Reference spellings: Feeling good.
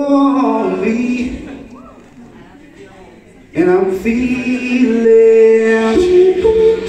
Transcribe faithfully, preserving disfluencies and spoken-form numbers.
lonely, and I'm feeling